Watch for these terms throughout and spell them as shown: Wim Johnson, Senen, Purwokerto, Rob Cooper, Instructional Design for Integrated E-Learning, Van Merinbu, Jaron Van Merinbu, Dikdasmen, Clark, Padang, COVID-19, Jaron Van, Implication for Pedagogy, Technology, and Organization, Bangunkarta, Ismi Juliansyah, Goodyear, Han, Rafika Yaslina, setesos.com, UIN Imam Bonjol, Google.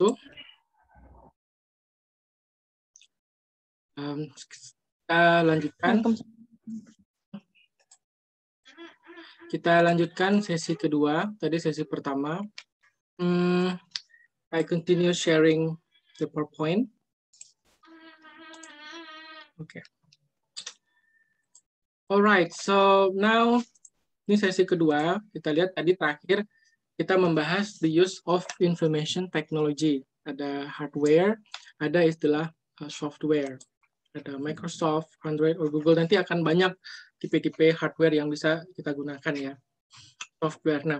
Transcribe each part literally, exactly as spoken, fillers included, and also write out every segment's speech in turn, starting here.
itu. Um, kita lanjutkan. Kita lanjutkan sesi kedua. Tadi sesi pertama. Hmm, I continue sharing the PowerPoint. Oke. Okay. Alright, so now ini sesi kedua. Kita lihat tadi terakhir kita membahas the use of information technology. Ada hardware, ada istilah software. Ada Microsoft, Android, or Google. Nanti akan banyak tipe-tipe hardware yang bisa kita gunakan ya, software. Nah,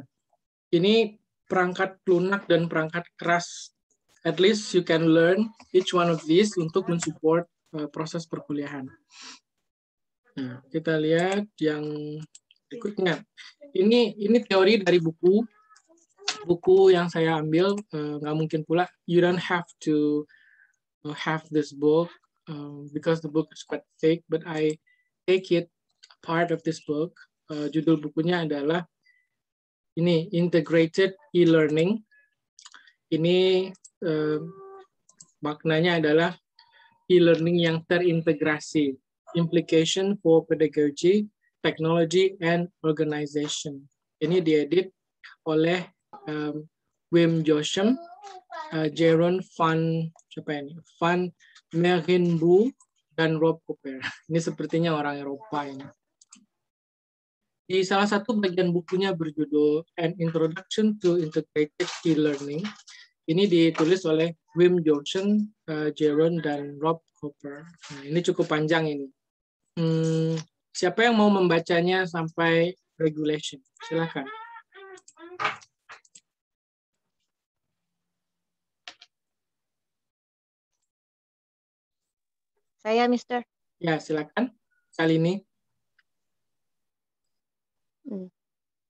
ini perangkat lunak dan perangkat keras. At least you can learn each one of these untuk mensupport uh, proses perkuliahan. Nah, kita lihat yang berikutnya. Ini ini teori dari buku buku yang saya ambil. Uh, nggak mungkin pula you don't have to have this book uh, because the book is quite thick, but I take it. Part of this book, uh, judul bukunya adalah ini Integrated E-Learning. Ini uh, maknanya adalah E-Learning yang terintegrasi. Implication for Pedagogy, Technology, and Organization. Ini diedit oleh um, Wim Johnson, uh, Jaron Van, siapa ini? Van Merinbu, dan Rob Cooper. Ini sepertinya orang Eropa ini. Di salah satu bagian bukunya berjudul An Introduction to Integrated E-Learning. Ini ditulis oleh Wim Johnson, uh, Jaron, dan Rob Cooper. Nah, ini cukup panjang ini. Hmm, siapa yang mau membacanya sampai regulation? Silakan. Saya, Mister. Ya, silakan. Kali ini.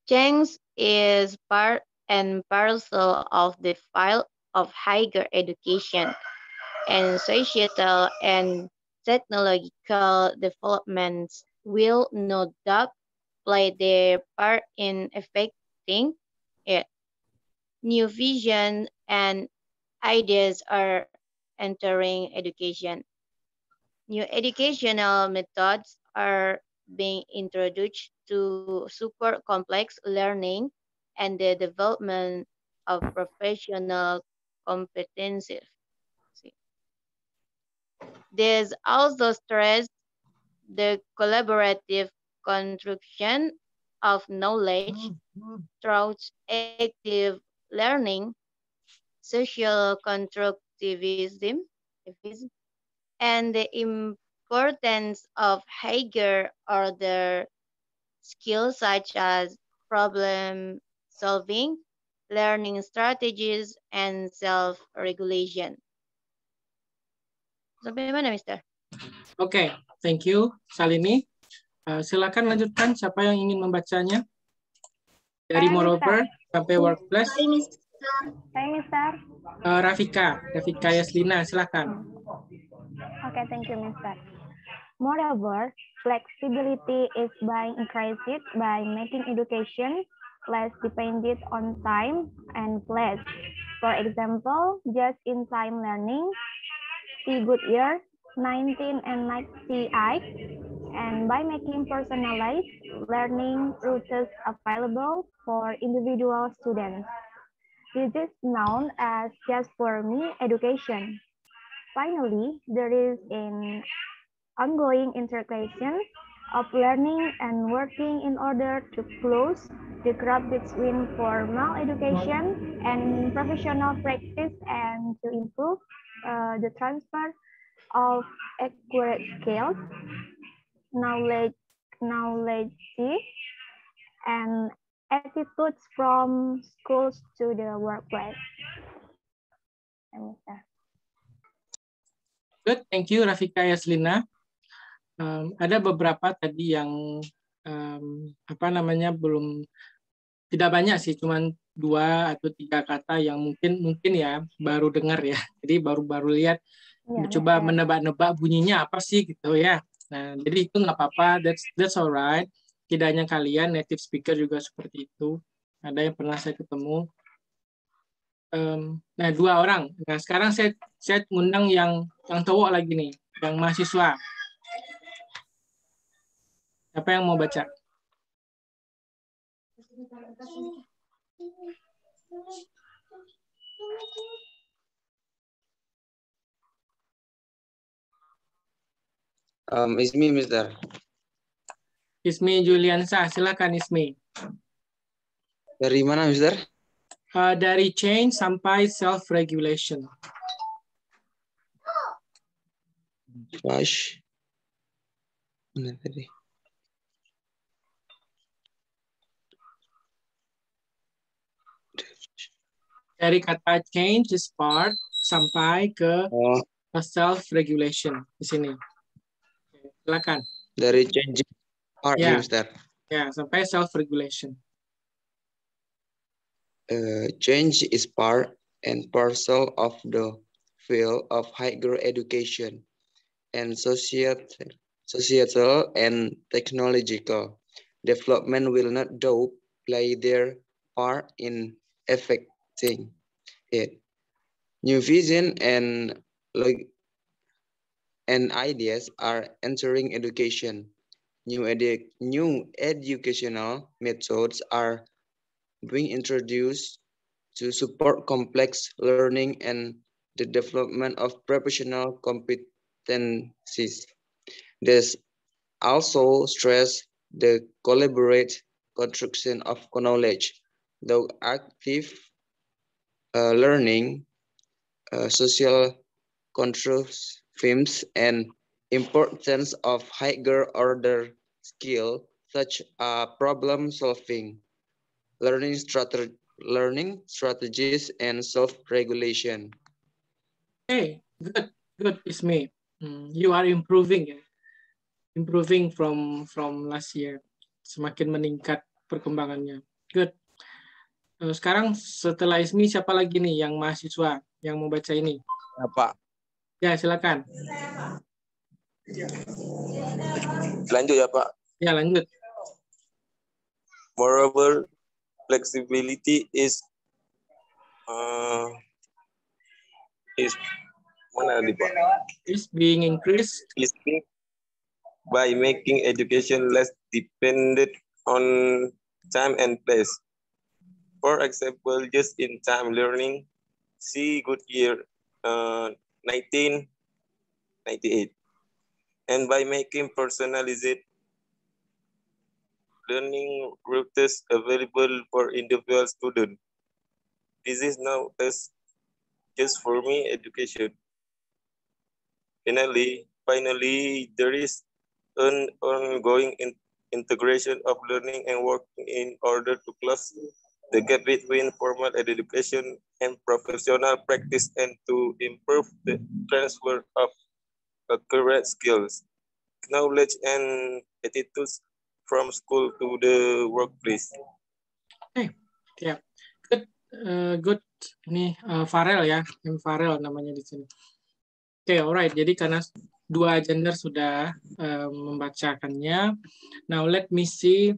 Change is part and parcel of the field of higher education and societal and technological developments will no doubt play their part in affecting it. New vision and ideas are entering education. New educational methods are being introduced to support complex learning and the development of professional competencies. This also stressed the collaborative construction of knowledge through active learning, social constructivism, and the importance of higher order skills such as problem solving, learning strategies, and self-regulation. Sampai mana, Mister? Oke, okay, thank you, Salini. Uh, silakan lanjutkan, siapa yang ingin membacanya? Dari Hi, Moreover Mister. Sampai Workplace. Hai, Mister. Hai, Mister. Uh, Rafika, Rafika Yaslina, silakan. Oke, okay, thank you, Mister. Moreover, flexibility is being increased by making education less dependent on time and place. For example, just-in-time learning, see Goodyear, nineteen ninety-eight, and by making personalized learning routes available for individual students. This is known as just-for-me education. Finally, there is an ongoing integration of learning and working in order to close the gap between formal education and professional practice and to improve uh, the transfer of accurate skills, knowledge, knowledge, and attitudes from schools to the workplace. Good, thank you, Rafika Yaslina. Um, ada beberapa tadi yang um, apa namanya belum tidak banyak sih, cuman dua atau tiga kata yang mungkin mungkin ya baru dengar ya, jadi baru-baru lihat ya, coba ya. Menebak-nebak bunyinya apa sih gitu ya. Nah, jadi itu nggak apa-apa, that's that's alright. Tidak hanya kalian, native speaker juga seperti itu. Ada yang pernah saya ketemu um, nah dua orang. Nah sekarang saya saya ngundang yang yang cowok lagi nih, yang mahasiswa. Siapa yang mau baca? Um, Ismi, Mister Ismi Juliansyah, silakan Ismi. Dari mana, Mister? Uh, dari change sampai self-regulation. Flash. Mana tadi? Dari kata change is part sampai ke oh. self-regulation di sini. Silakan. Dari change part, ya, Mister. Ya, sampai self-regulation. Uh, change is part and parcel of the field of higher education and societal, societal and technological development will not doubt play their part in effect. It. New vision and and ideas are entering education. New edu new educational methods are being introduced to support complex learning and the development of professional competencies. This also stress the collaborative construction of knowledge, though active Uh, learning, uh, social controls, themes, and importance of higher order skill such as problem solving, learning strategy, learning strategies, and self-regulation. Hey, good, good, it's me. You are improving, improving from from last year. Semakin meningkat perkembangannya. Good. Sekarang setelah Ismi siapa lagi nih yang mahasiswa yang mau baca ini? Ya, Pak. Ya, silakan. Lanjut ya, Pak. Ya, lanjut. Moreover, flexibility is uh, is mana tadi, Pak? Is being increased is being by making education less dependent on time and place. For example, just in time learning, see Goodyear uh, nineteen ninety-eight. And by making personalized learning routes available for individual students, this is now as just for me education. Finally, finally, there is an ongoing in integration of learning and working in order to close the gap between formal education and professional practice and to improve the transfer of accurate skills, knowledge, and attitudes from school to the workplace. Oke, ya, good, uh, good. Ini uh, Farel ya, M Farel namanya di sini. Oke, okay, alright. Jadi karena dua gender sudah uh, membacakannya, now let me see.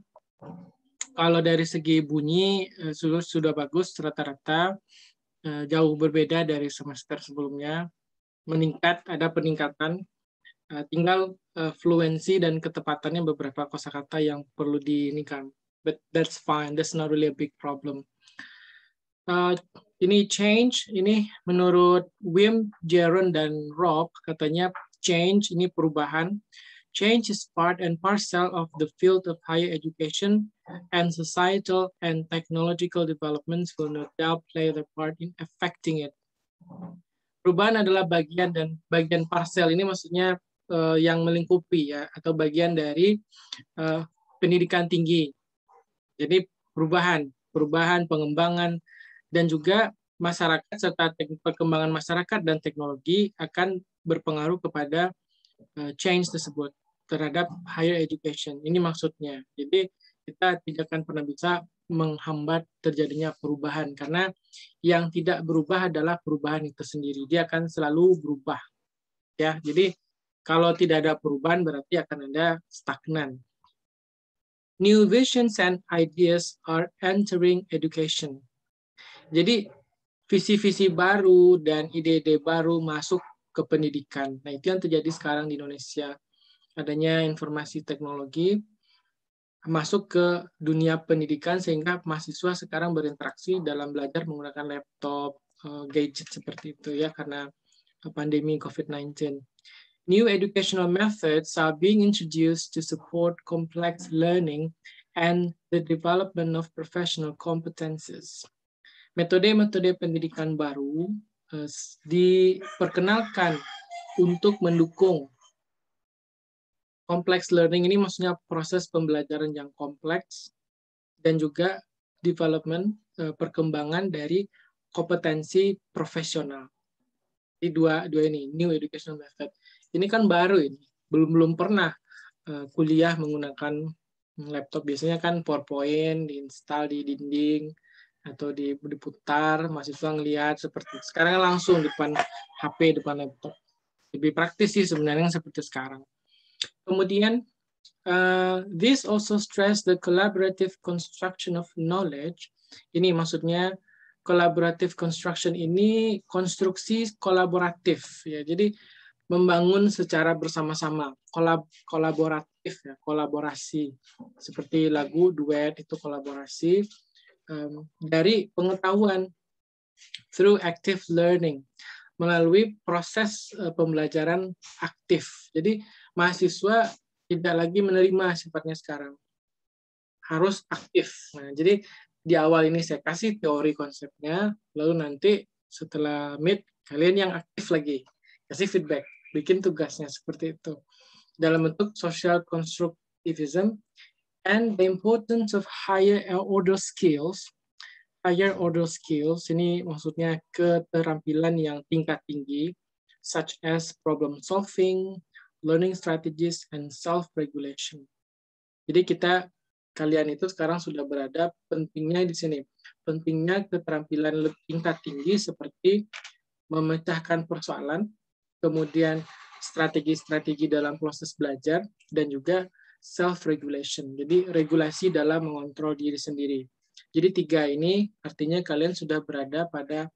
Kalau dari segi bunyi sudah sudah bagus rata-rata, jauh berbeda dari semester sebelumnya, meningkat, ada peningkatan, tinggal fluensi dan ketepatannya beberapa kosakata yang perlu diinikan. But that's fine, that's not really a big problem. Uh, ini change, ini menurut Wim, Jaron, dan Rob katanya change ini perubahan. Change is part and parcel of the field of higher education, and societal and technological developments will no doubt play their part in affecting it. Perubahan adalah bagian dan bagian parcel ini maksudnya uh, yang melingkupi ya, atau bagian dari uh, pendidikan tinggi. Jadi perubahan, perubahan, pengembangan, dan juga masyarakat serta perkembangan masyarakat dan teknologi akan berpengaruh kepada uh, change tersebut terhadap higher education. Ini maksudnya. Jadi kita tidak akan pernah bisa menghambat terjadinya perubahan karena yang tidak berubah adalah perubahan itu sendiri. Dia akan selalu berubah. Ya, jadi kalau tidak ada perubahan berarti akan ada stagnan. New visions and ideas are entering education. Jadi visi-visi baru dan ide-ide baru masuk ke pendidikan. Nah, itu yang terjadi sekarang di Indonesia. Adanya informasi teknologi masuk ke dunia pendidikan sehingga mahasiswa sekarang berinteraksi dalam belajar menggunakan laptop, gadget seperti itu ya, karena pandemi COVID nineteen. New educational methods are being introduced to support complex learning and the development of professional competences. Metode-metode pendidikan baru eh, diperkenalkan untuk mendukung complex learning. Ini maksudnya proses pembelajaran yang kompleks dan juga development, eh, perkembangan dari kompetensi profesional. Di dua, dua ini, new educational method. Ini kan baru ini, belum belum pernah uh, kuliah menggunakan laptop. Biasanya kan PowerPoint diinstal di dinding atau di, diputar, mahasiswa ngelihat seperti itu. Sekarang langsung depan H P, depan laptop. Lebih praktis sih sebenarnya seperti sekarang. Kemudian, uh, this also stress the collaborative construction of knowledge. Ini maksudnya collaborative construction ini konstruksi kolaboratif ya. Jadi membangun secara bersama-sama, kolab kolaboratif ya, kolaborasi seperti lagu duet itu kolaborasi um, dari pengetahuan through active learning, melalui proses uh, pembelajaran aktif. Jadi mahasiswa tidak lagi menerima sifatnya sekarang, harus aktif. Nah, jadi di awal ini saya kasih teori konsepnya, lalu nanti setelah meet kalian yang aktif lagi, kasih feedback, bikin tugasnya seperti itu dalam bentuk social constructivism and the importance of higher order skills. Higher order skills ini maksudnya keterampilan yang tingkat tinggi, such as problem solving, learning strategies, and self regulation. Jadi kita kalian itu sekarang sudah berada pentingnya di sini, pentingnya keterampilan tingkat tinggi seperti memecahkan persoalan, kemudian strategi-strategi dalam proses belajar, dan juga self-regulation. Jadi regulasi dalam mengontrol diri sendiri. Jadi tiga ini artinya kalian sudah berada pada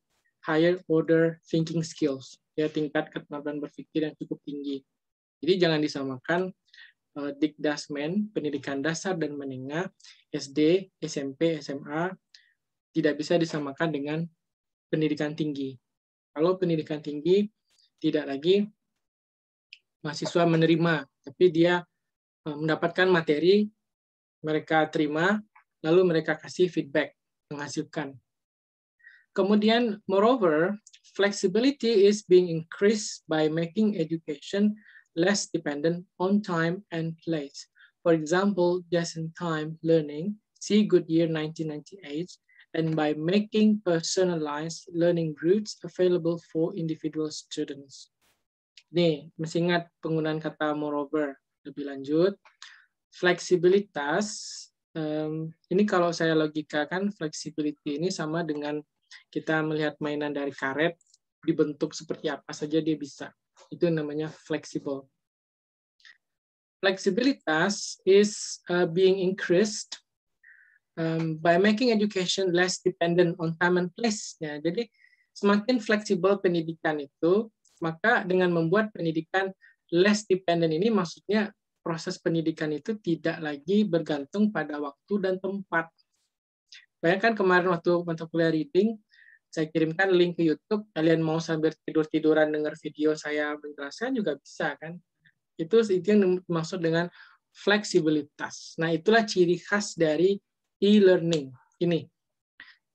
higher order thinking skills, ya tingkat keterampilan berpikir yang cukup tinggi. Jadi jangan disamakan eh, Dikdasmen, pendidikan dasar dan menengah, S D, S M P, S M A, tidak bisa disamakan dengan pendidikan tinggi. Kalau pendidikan tinggi, tidak lagi mahasiswa menerima, tapi dia mendapatkan materi, mereka terima, lalu mereka kasih feedback, menghasilkan. Kemudian, moreover, flexibility is being increased by making education less dependent on time and place. For example, just-in-time learning, see Goodyear nineteen ninety-eight, and by making personalized learning routes available for individual students. Nih, mesti ingat penggunaan kata moreover. Lebih lanjut, fleksibilitas, um, ini kalau saya logikakan, flexibility ini sama dengan kita melihat mainan dari karet, dibentuk seperti apa saja dia bisa. Itu namanya fleksibel. Fleksibilitas is uh, being increased Um, by making education less dependent on time and place. Ya, jadi semakin fleksibel pendidikan itu, maka dengan membuat pendidikan less dependent ini maksudnya proses pendidikan itu tidak lagi bergantung pada waktu dan tempat. Bayangkan kemarin waktu mata kuliah reading, saya kirimkan link ke YouTube, kalian mau sambil tidur-tiduran dengar video saya menjelaskan juga bisa kan. Itu, itu yang dimaksud dengan fleksibilitas. Nah, itulah ciri khas dari e-learning ini,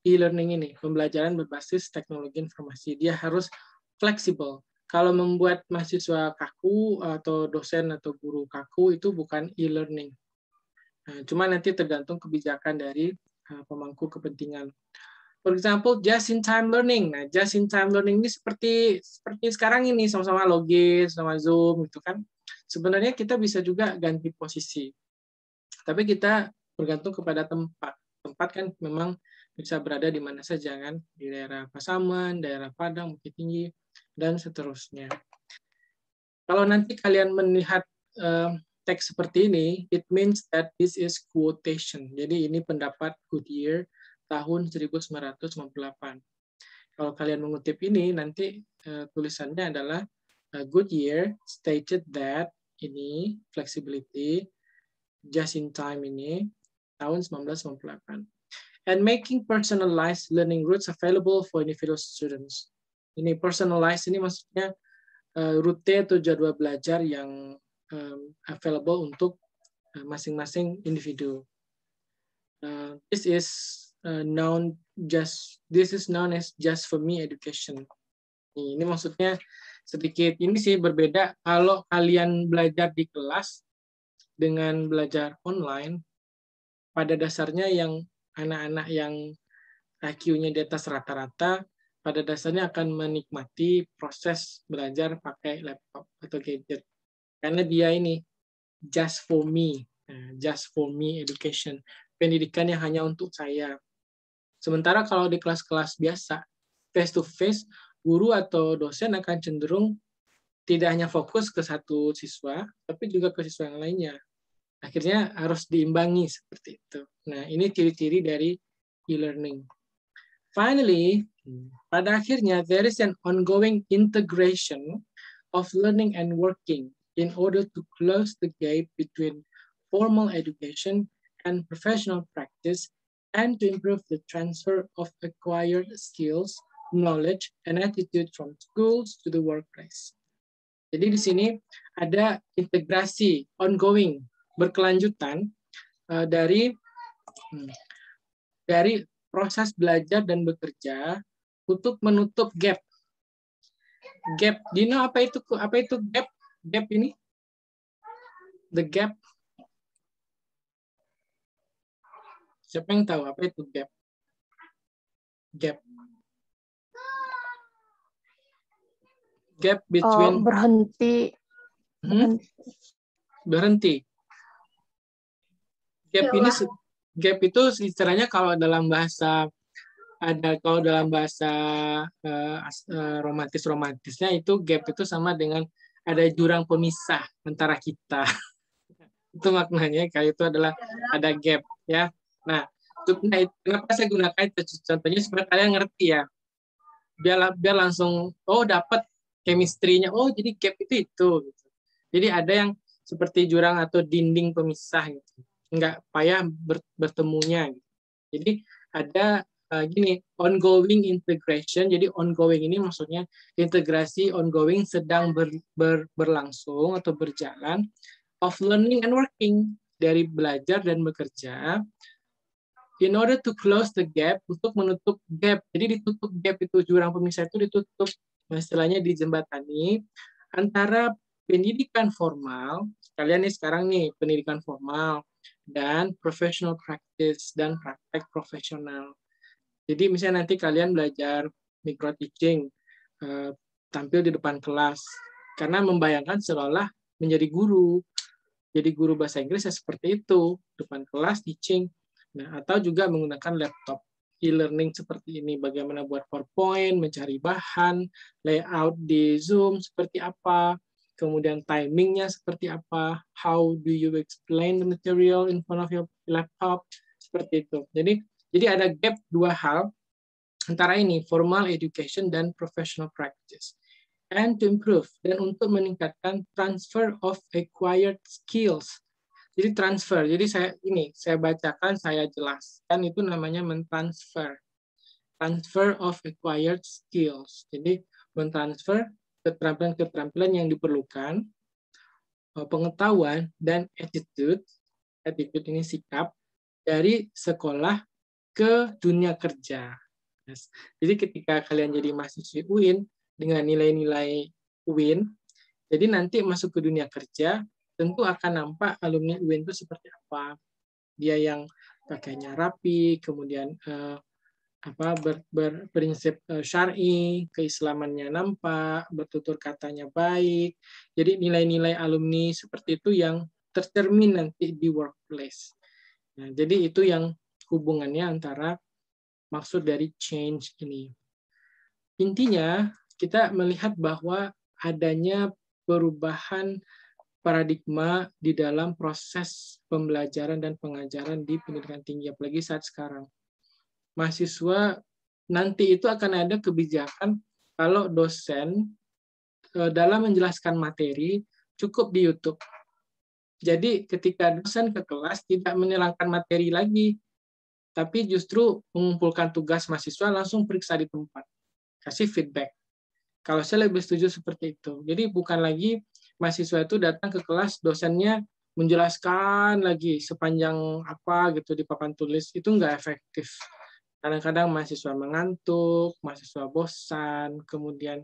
e-learning ini, pembelajaran berbasis teknologi informasi, dia harus fleksibel. Kalau membuat mahasiswa kaku atau dosen atau guru kaku itu bukan e-learning. Nah, cuma nanti tergantung kebijakan dari uh, pemangku kepentingan. For example, just-in-time learning. Nah, just-in-time learning ini seperti seperti sekarang ini sama-sama login, sama Zoom gitu kan. Sebenarnya kita bisa juga ganti posisi, tapi kita bergantung kepada tempat. Tempat kan memang bisa berada di mana saja kan, di daerah Pasaman, daerah Padang, Bukit Tinggi, dan seterusnya. Kalau nanti kalian melihat uh, teks seperti ini, it means that this is quotation. Jadi ini pendapat Goodyear tahun seribu sembilan ratus sembilan puluh delapan. Kalau kalian mengutip ini, nanti uh, tulisannya adalah uh, Goodyear stated that ini flexibility just in time ini tahun seribu sembilan ratus sembilan puluh delapan. And making personalized learning routes available for individual students. Ini personalized ini maksudnya uh, rute atau jadwal belajar yang um, available untuk masing-masing uh, individu. Uh, this is uh, known just this is known as just for me education. Ini maksudnya sedikit ini sih berbeda kalau kalian belajar di kelas dengan belajar online. Pada dasarnya yang anak-anak yang I Q-nya di atas rata-rata pada dasarnya akan menikmati proses belajar pakai laptop atau gadget. Karena dia ini just for me, just for me education, pendidikan yang hanya untuk saya. Sementara kalau di kelas-kelas biasa, face to face, guru atau dosen akan cenderung tidak hanya fokus ke satu siswa, tapi juga ke siswa yang lainnya. Akhirnya harus diimbangi seperti itu. Nah, ini ciri-ciri dari e-learning. Finally, pada akhirnya, there is an ongoing integration of learning and working in order to close the gap between formal education and professional practice and to improve the transfer of acquired skills, knowledge, and attitude from schools to the workplace. Jadi di sini ada integrasi ongoing, berkelanjutan uh, dari hmm, dari proses belajar dan bekerja untuk menutup gap. Gap, Dino apa itu apa itu gap? Gap ini, the gap. Siapa yang tahu apa itu gap? Gap. Gap between oh, berhenti. Hmm? Berhenti. Gap ini, gap itu istilahnya kalau dalam bahasa ada kalau dalam bahasa uh, uh, romantis romantisnya itu gap itu sama dengan ada jurang pemisah antara kita. Itu maknanya kayak itu adalah ada gap ya. Nah, kenapa saya gunakan itu? Contohnya supaya kalian ngerti ya. Biar biar langsung oh dapat chemistry-nya. Oh, jadi gap itu itu gitu. Jadi ada yang seperti jurang atau dinding pemisah gitu. Nggak payah bertemunya. Jadi ada uh, gini ongoing integration. Jadi ongoing ini maksudnya integrasi ongoing sedang ber, ber, berlangsung atau berjalan of learning and working dari belajar dan bekerja in order to close the gap untuk menutup gap. Jadi ditutup gap itu jurang pemisah itu ditutup istilahnya dijembatani antara pendidikan formal kalian nih sekarang nih pendidikan formal dan professional practice dan praktek profesional. Jadi misalnya nanti kalian belajar micro teaching, eh, tampil di depan kelas, karena membayangkan seolah menjadi guru. Jadi guru bahasa Inggris ya seperti itu, depan kelas teaching. Nah, atau juga menggunakan laptop e-learning seperti ini, bagaimana buat PowerPoint, mencari bahan, layout di Zoom seperti apa. Kemudian timingnya seperti apa, how do you explain the material in front of your laptop, seperti itu. Jadi, jadi ada gap dua hal antara ini formal education dan professional practice, and to improve dan untuk meningkatkan transfer of acquired skills. Jadi transfer. Jadi saya ini saya bacakan, saya jelaskan itu namanya mentransfer, transfer of acquired skills. Jadi mentransfer keterampilan-keterampilan yang diperlukan, pengetahuan, dan attitude, attitude ini sikap, dari sekolah ke dunia kerja. Yes. Jadi ketika kalian jadi mahasiswi U I N, dengan nilai-nilai U I N, jadi nanti masuk ke dunia kerja, tentu akan nampak alumni U I N itu seperti apa. Dia yang pakainya rapi, kemudian eh, apa ber, ber, prinsip syar'i, keislamannya nampak, bertutur katanya baik. Jadi nilai-nilai alumni seperti itu yang tercermin nanti di workplace. Nah, jadi itu yang hubungannya antara maksud dari change ini. Intinya kita melihat bahwa adanya perubahan paradigma di dalam proses pembelajaran dan pengajaran di pendidikan tinggi apalagi saat sekarang. Mahasiswa nanti itu akan ada kebijakan kalau dosen dalam menjelaskan materi cukup di YouTube. Jadi ketika dosen ke kelas tidak menerangkan materi lagi, tapi justru mengumpulkan tugas mahasiswa langsung periksa di tempat, kasih feedback. Kalau saya lebih setuju seperti itu. Jadi bukan lagi mahasiswa itu datang ke kelas, dosennya menjelaskan lagi sepanjang apa gitu di papan tulis, itu nggak efektif. Kadang-kadang mahasiswa mengantuk, mahasiswa bosan, kemudian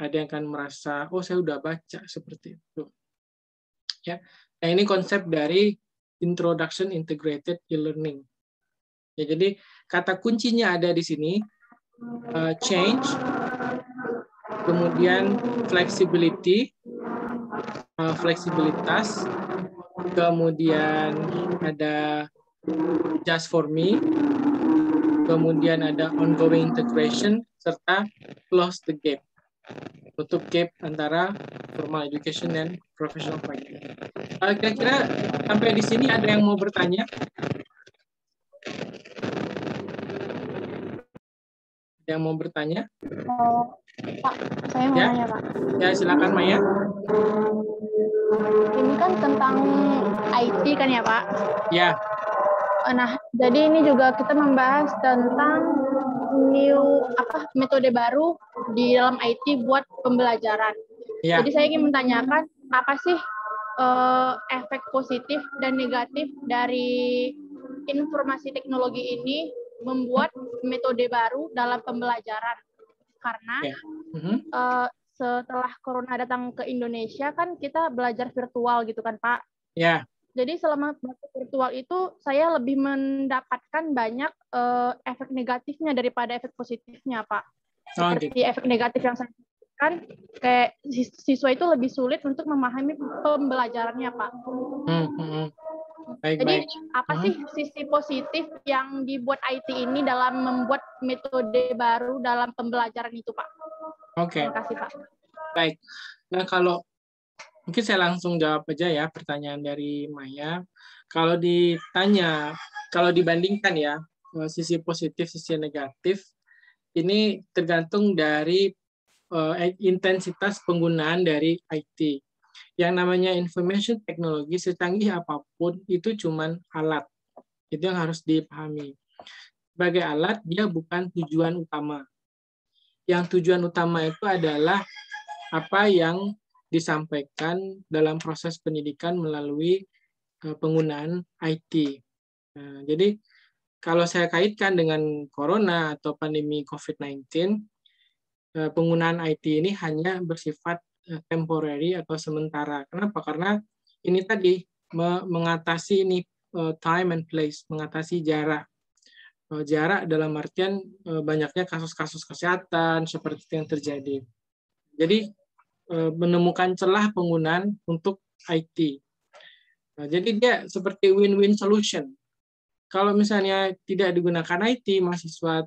ada yang akan merasa, oh saya udah baca, seperti itu. Ya. Nah, ini konsep dari Introduction Integrated E-Learning. Ya, jadi kata kuncinya ada di sini, uh, change, kemudian flexibility, uh, fleksibilitas, kemudian ada just for me, kemudian ada ongoing integration, serta close the gap. Tutup gap antara formal education dan professional training. Kira-kira sampai di sini ada yang mau bertanya? Ada yang mau bertanya? Oh, Pak, saya mau ya? Nanya, Pak. Ya, silakan Maya. Ini kan tentang I T kan ya, Pak? Ya. Nah, jadi ini juga kita membahas tentang new apa metode baru di dalam I T buat pembelajaran. Ya. Jadi saya ingin menanyakan apa sih uh, efek positif dan negatif dari informasi teknologi ini membuat metode baru dalam pembelajaran? Karena ya. uh-huh. uh, setelah Corona datang ke Indonesia kan kita belajar virtual gitu kan Pak? Ya. Jadi selama virtual itu saya lebih mendapatkan banyak uh, efek negatifnya daripada efek positifnya, Pak. Seperti oh, gitu. Efek negatif yang saya sebutkan, kayak siswa itu lebih sulit untuk memahami pembelajarannya, Pak. Hmm, hmm. Baik, Jadi baik. apa sih hmm. sisi positif yang dibuat I T ini dalam membuat metode baru dalam pembelajaran itu, Pak? Oke. Okay. Terima kasih, Pak. Baik. Nah kalau mungkin saya langsung jawab aja ya pertanyaan dari Maya. Kalau ditanya, kalau dibandingkan ya, sisi positif, sisi negatif, ini tergantung dari uh, intensitas penggunaan dari I T. Yang namanya information technology, secanggih apapun, itu cuman alat. Itu yang harus dipahami. Sebagai alat, dia bukan tujuan utama. Yang tujuan utama itu adalah apa yang disampaikan dalam proses pendidikan melalui penggunaan I T. Nah, jadi kalau saya kaitkan dengan corona atau pandemi covid sembilan belas, penggunaan I T ini hanya bersifat temporary atau sementara. Kenapa? Karena ini tadi mengatasi ini time and place, mengatasi jarak. Jarak dalam artian banyaknya kasus-kasus kesehatan seperti yang terjadi. Jadi menemukan celah penggunaan untuk I T. Nah, jadi dia seperti win-win solution. Kalau misalnya tidak digunakan I T, mahasiswa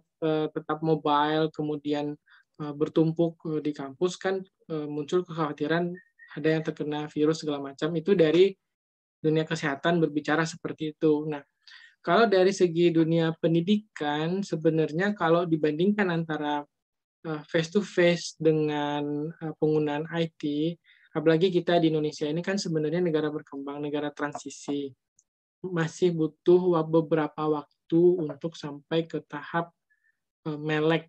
tetap mobile, kemudian bertumpuk di kampus, kan muncul kekhawatiran ada yang terkena virus segala macam. Itu dari dunia kesehatan berbicara seperti itu. Nah, kalau dari segi dunia pendidikan, sebenarnya kalau dibandingkan antara face to face dengan penggunaan I T, apalagi kita di Indonesia ini kan sebenarnya negara berkembang, negara transisi, masih butuh beberapa waktu untuk sampai ke tahap melek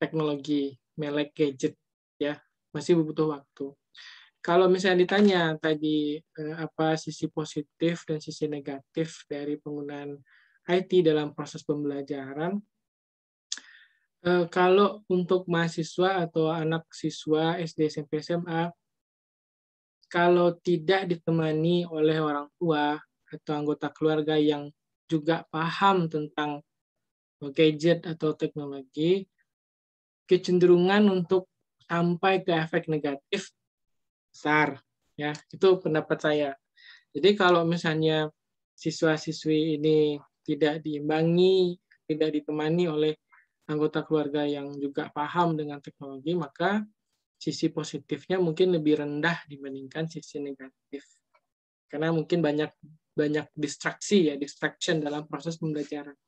teknologi, melek gadget, ya masih butuh waktu. Kalau misalnya ditanya tadi apa sisi positif dan sisi negatif dari penggunaan I T dalam proses pembelajaran, kalau untuk mahasiswa atau anak siswa S D, S M P, S M A, kalau tidak ditemani oleh orang tua atau anggota keluarga yang juga paham tentang gadget atau teknologi, kecenderungan untuk sampai ke efek negatif besar. Ya, itu pendapat saya. Jadi kalau misalnya siswa-siswi ini tidak diimbangi, tidak ditemani oleh anggota keluarga yang juga paham dengan teknologi, maka sisi positifnya mungkin lebih rendah dibandingkan sisi negatif. Karena mungkin banyak banyak distraksi ya, distraction dalam proses pembelajaran.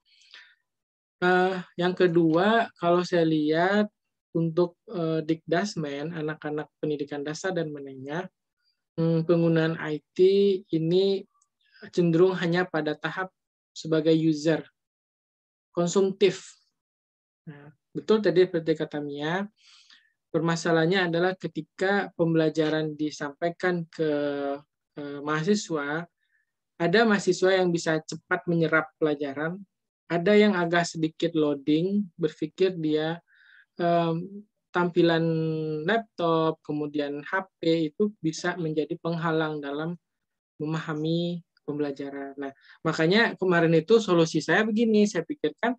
Uh, yang kedua, kalau saya lihat untuk uh, Dikdasmen, anak-anak pendidikan dasar dan menengah, um, penggunaan I T ini cenderung hanya pada tahap sebagai user, konsumtif. Nah, betul tadi seperti kata Mia, permasalahannya adalah ketika pembelajaran disampaikan ke uh, mahasiswa, ada mahasiswa yang bisa cepat menyerap pelajaran, ada yang agak sedikit loading, berpikir dia um, tampilan laptop, kemudian H P itu bisa menjadi penghalang dalam memahami pembelajaran. Nah, makanya kemarin itu solusi saya begini, saya pikirkan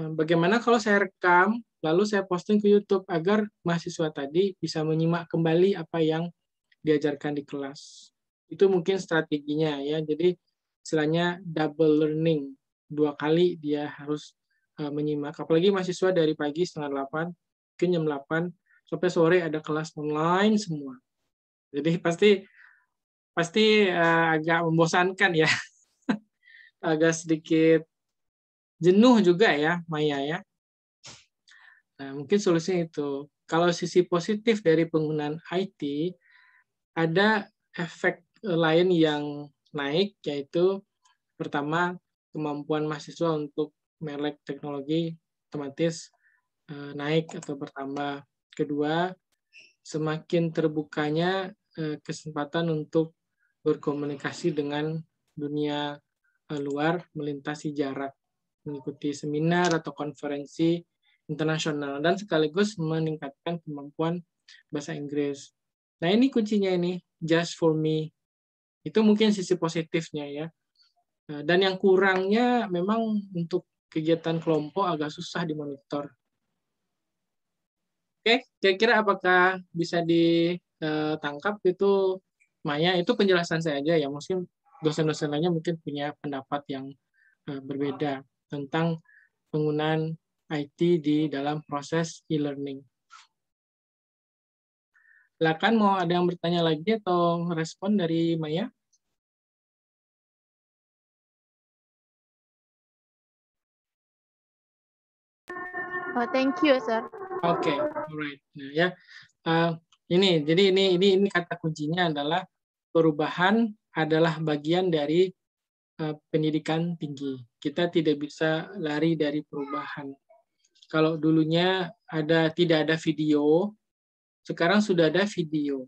um, bagaimana kalau saya rekam, lalu saya posting ke YouTube agar mahasiswa tadi bisa menyimak kembali apa yang diajarkan di kelas. Itu mungkin strateginya ya, jadi istilahnya double learning. Dua kali dia harus uh, menyimak. Apalagi mahasiswa dari pagi setengah delapan, mungkin jam delapan, sampai sore ada kelas online semua. Jadi pasti pasti uh, agak membosankan ya. Agak sedikit jenuh juga ya, Maya ya. Nah, mungkin solusinya itu. Kalau sisi positif dari penggunaan I T, ada efek lain yang naik, yaitu pertama, kemampuan mahasiswa untuk melek teknologi otomatis naik atau bertambah. Kedua, semakin terbukanya kesempatan untuk berkomunikasi dengan dunia luar melintasi jarak, mengikuti seminar atau konferensi internasional, dan sekaligus meningkatkan kemampuan bahasa Inggris. Nah, ini kuncinya ini, just for me. Itu mungkin sisi positifnya ya. Dan yang kurangnya memang untuk kegiatan kelompok agak susah dimonitor. Oke, kira-kira apakah bisa ditangkap itu, Maya? Itu penjelasan saya aja ya. Mungkin dosen-dosen lainnya mungkin punya pendapat yang berbeda tentang penggunaan I T di dalam proses e-learning. Silakan, mau ada yang bertanya lagi atau respon dari Maya? Oh, thank you, sir. Oke, okay. Alright. Nah, ya, uh, ini jadi ini ini ini kata kuncinya adalah perubahan adalah bagian dari uh, pendidikan tinggi. Kita tidak bisa lari dari perubahan. Kalau dulunya ada tidak ada video, sekarang sudah ada video.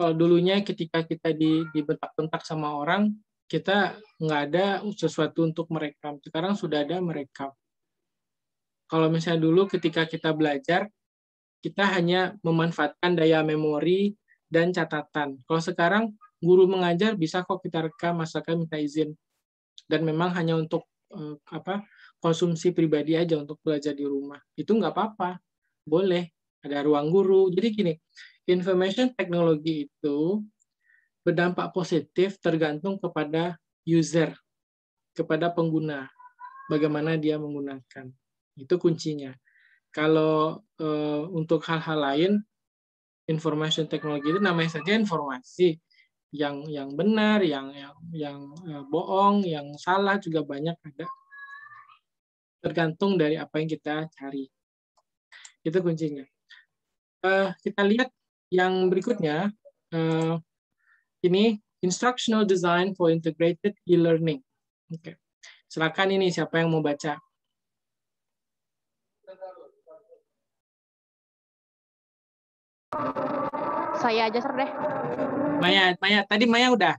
Kalau dulunya ketika kita di dibentak-bentak sama orang, kita nggak ada sesuatu untuk merekam. Sekarang sudah ada merekam. Kalau misalnya dulu ketika kita belajar, kita hanya memanfaatkan daya memori dan catatan. Kalau sekarang guru mengajar bisa kok kita rekam, asalkan minta izin. Dan memang hanya untuk eh, apa konsumsi pribadi aja untuk belajar di rumah. Itu nggak apa-apa, boleh. Ada ruang guru. Jadi gini, information technology itu berdampak positif tergantung kepada user, kepada pengguna, bagaimana dia menggunakan. Itu kuncinya. Kalau e, untuk hal-hal lain, information technology itu namanya saja informasi yang yang benar, yang yang, yang e, bohong, yang salah juga banyak ada. Tergantung dari apa yang kita cari. Itu kuncinya. E, kita lihat yang berikutnya. E, ini Instructional Design for Integrated E-Learning. Oke. Silakan ini siapa yang mau baca. Saya aja, sir, deh. Maya, Maya, tadi Maya udah.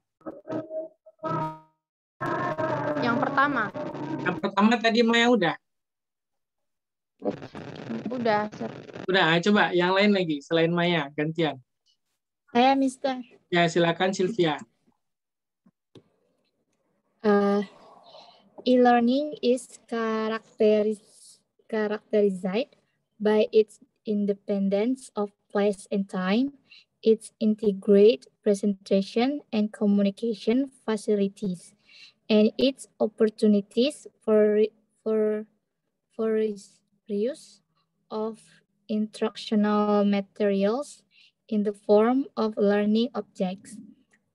Yang pertama. Yang pertama tadi Maya udah. Udah, sir. Udah, coba yang lain lagi selain Maya, gantian. Saya, Mister. Ya, silakan Sylvia. Uh, E-learning is characteriz- characterized by its independence of place and time, its integrate presentation and communication facilities, and its opportunities for for for reuse of instructional materials in the form of learning objects.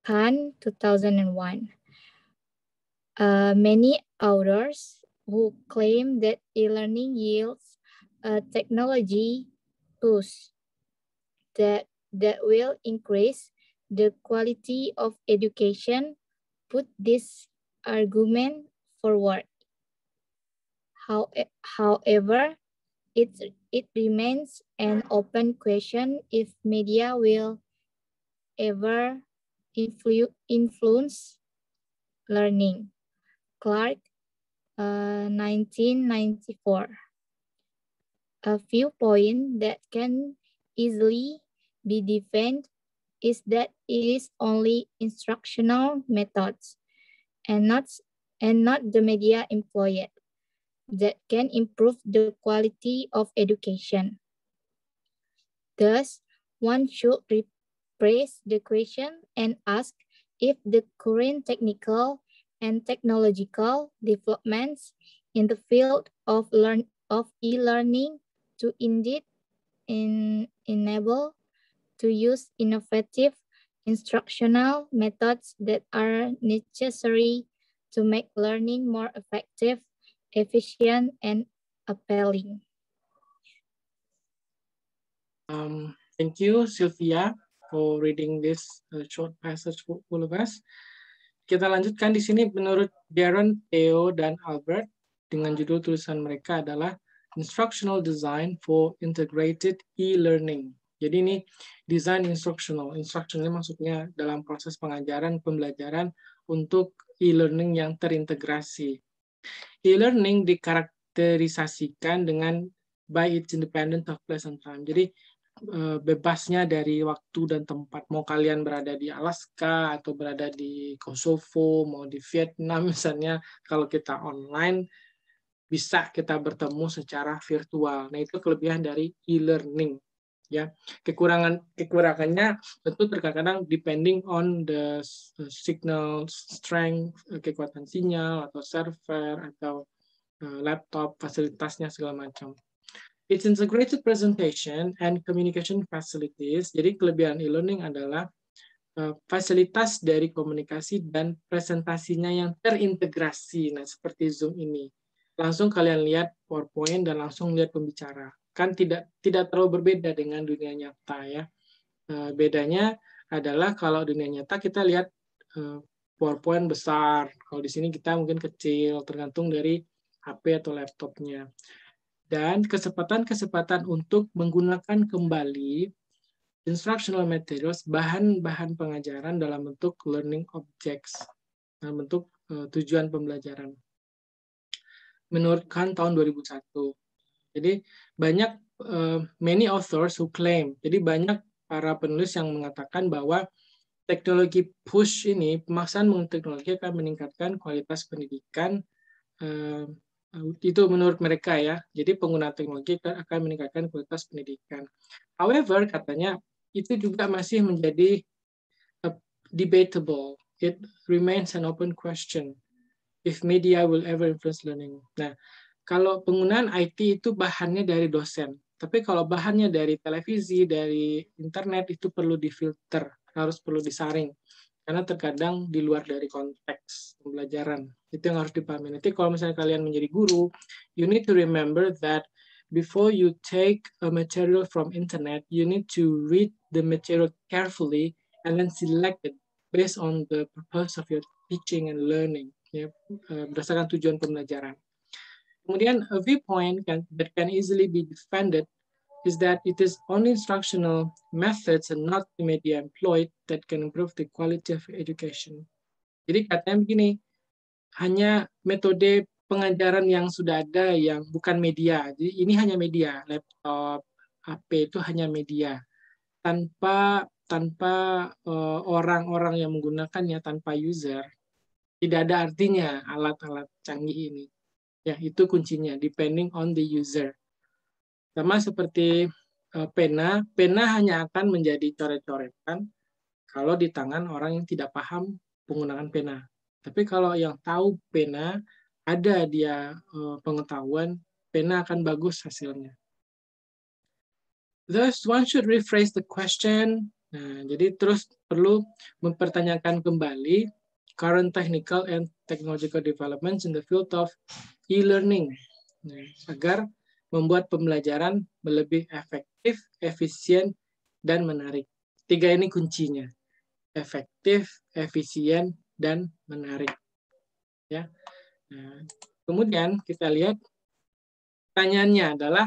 Han, two thousand one. Uh, many authors who claim that e-learning yields a technology tools that, that will increase the quality of education put this argument forward. How, however, it, it remains an open question if media will ever influ influence learning. Clark, uh, nineteen ninety-four. A viewpoint that can easily be defended is that it is only instructional methods and not, and not the media employed that can improve the quality of education. Thus, one should rephrase the question and ask if the current technical and technological developments in the field of learn of e-learning to indeed in enable to use innovative instructional methods that are necessary to make learning more effective, efficient, and appealing. Um, thank you, Sylvia, for reading this uh, short passage for all of us. Kita lanjutkan di sini menurut Jaron, Theo, dan Albert dengan judul tulisan mereka adalah Instructional Design for Integrated E-Learning. Jadi ini desain instructional. Instructional maksudnya dalam proses pengajaran, pembelajaran untuk e-learning yang terintegrasi. E-learning dikarakterisasikan dengan by its independent of place and time. Jadi bebasnya dari waktu dan tempat. Mau kalian berada di Alaska atau berada di Kosovo, mau di Vietnam misalnya, kalau kita online bisa kita bertemu secara virtual. Nah, itu kelebihan dari e-learning, ya. Kekurangan kekurangannya tentu terkadang depending on the signal strength, kekuatan sinyal atau server atau laptop, fasilitasnya segala macam. It's integrated presentation and communication facilities. Jadi kelebihan e-learning adalah uh, fasilitas dari komunikasi dan presentasinya yang terintegrasi. Nah, seperti Zoom ini. Langsung kalian lihat PowerPoint dan langsung lihat pembicara. Kan tidak tidak terlalu berbeda dengan dunia nyata, ya. Uh, bedanya adalah kalau dunia nyata kita lihat uh, PowerPoint besar. Kalau di sini kita mungkin kecil, tergantung dari H P atau laptopnya. Dan kesempatan-kesempatan untuk menggunakan kembali instructional materials, bahan-bahan pengajaran dalam bentuk learning objects, dalam bentuk uh, tujuan pembelajaran. Menurut Han tahun dua ribu satu. Jadi banyak, uh, many authors who claim, jadi banyak para penulis yang mengatakan bahwa teknologi push ini, pemaksaan mengenai teknologi akan meningkatkan kualitas pendidikan, uh, itu menurut mereka, ya. Jadi penggunaan teknologi akan meningkatkan kualitas pendidikan. However, katanya itu juga masih menjadi debatable. It remains an open question if media will ever influence learning. Nah, kalau penggunaan I T itu bahannya dari dosen, tapi kalau bahannya dari televisi, dari internet itu perlu difilter, harus perlu disaring. Karena terkadang di luar dari konteks pembelajaran. Itu yang harus dipahami. Nanti kalau misalnya kalian menjadi guru, you need to remember that before you take a material from internet, you need to read the material carefully and then select it based on the purpose of your teaching and learning, ya, berdasarkan tujuan pembelajaran. Kemudian, a viewpoint can, that can easily be defended is that it is only instructional methods and not the media employed that can improve the quality of education. Jadi katanya begini, hanya metode pengajaran yang sudah ada yang bukan media. Jadi ini hanya media, laptop, H P itu hanya media. Tanpa tanpa orang-orang uh, yang menggunakannya, tanpa user, tidak ada artinya alat-alat canggih ini. Ya, itu kuncinya, depending on the user. Sama seperti pena, pena hanya akan menjadi coret-coretan kalau di tangan orang yang tidak paham penggunaan pena. Tapi kalau yang tahu pena, ada dia pengetahuan, pena akan bagus hasilnya. Thus, one should rephrase the question. Nah, jadi terus perlu mempertanyakan kembali current technical and technological developments in the field of e-learning, agar membuat pembelajaran lebih efektif, efisien, dan menarik. Tiga ini kuncinya, efektif, efisien, dan menarik. Ya. Nah, kemudian kita lihat pertanyaannya adalah,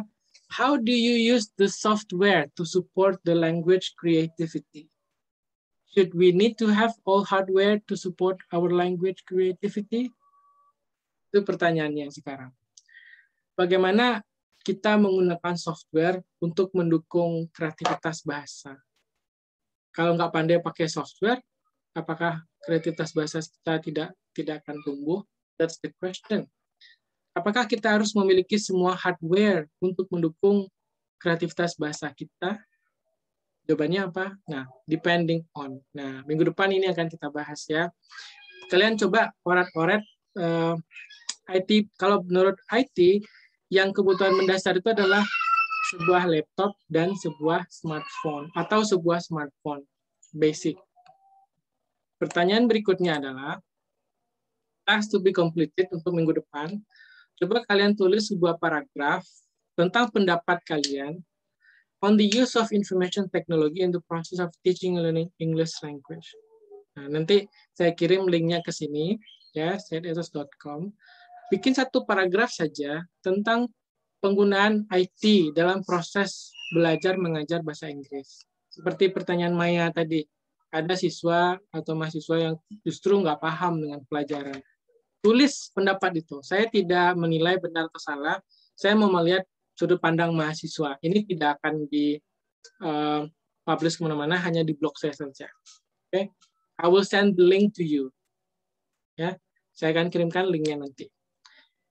how do you use the software to support the language creativity? Should we need to have all hardware to support our language creativity? Itu pertanyaannya sekarang. Bagaimana kita menggunakan software untuk mendukung kreativitas bahasa? Kalau nggak pandai pakai software, apakah kreativitas bahasa kita tidak tidak akan tumbuh? That's the question. Apakah kita harus memiliki semua hardware untuk mendukung kreativitas bahasa kita? Jawabannya apa? Nah, depending on. Nah, minggu depan ini akan kita bahas ya. Kalian coba oret-oret uh, I T. Kalau menurut I T, yang kebutuhan mendasar itu adalah sebuah laptop dan sebuah smartphone atau sebuah smartphone basic. Pertanyaan berikutnya adalah task to be completed untuk minggu depan. Coba kalian tulis sebuah paragraf tentang pendapat kalian on the use of information technology in the process of teaching and learning English language. Nah, nanti saya kirim linknya ke sini, ya, setesos dot com. Bikin satu paragraf saja tentang penggunaan I T dalam proses belajar mengajar bahasa Inggris. Seperti pertanyaan Maya tadi, ada siswa atau mahasiswa yang justru nggak paham dengan pelajaran. Tulis pendapat itu. Saya tidak menilai benar atau salah, saya mau melihat sudut pandang mahasiswa. Ini tidak akan di uh, publish kemana-mana, hanya di blog saya saja. Oke, okay? I will send the link to you. Ya, saya akan kirimkan linknya nanti.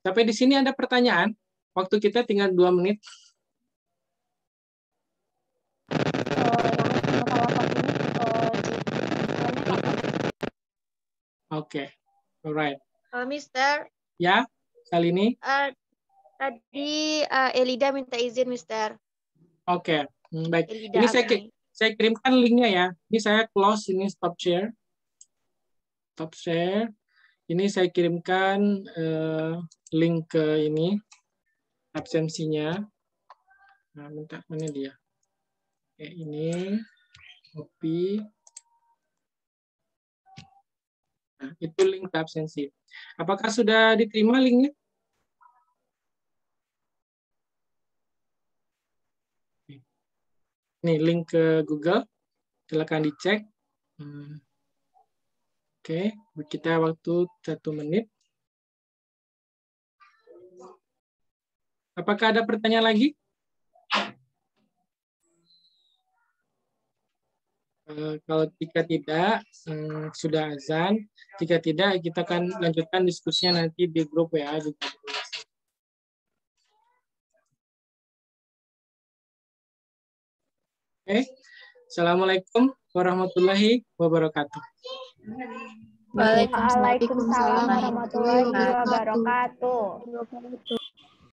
Sampai di sini ada pertanyaan. Waktu kita tinggal dua menit. Oke, okay. Alright. Uh, Mister. Ya, kali ini. Uh, Tadi uh, Elida minta izin, Mister. Oke, okay. Baik. Elida, ini saya, saya kirimkan linknya ya. Ini saya close, ini stop share. Stop share. Ini saya kirimkan uh, link ke ini, absensinya. Nah, minta mana dia? Oke, ini. Copy. Nah, itu link ke absensi. Apakah sudah diterima linknya? Nih, link ke Google, silakan dicek. Hmm. Oke, okay. Kita waktu satu menit. Apakah ada pertanyaan lagi? Uh, kalau jika tidak, um, sudah azan. Jika tidak, kita akan lanjutkan diskusinya nanti di grup W A. Oke, okay. Assalamualaikum warahmatullahi wabarakatuh. Waalaikumsalam warahmatullahi wabarakatuh.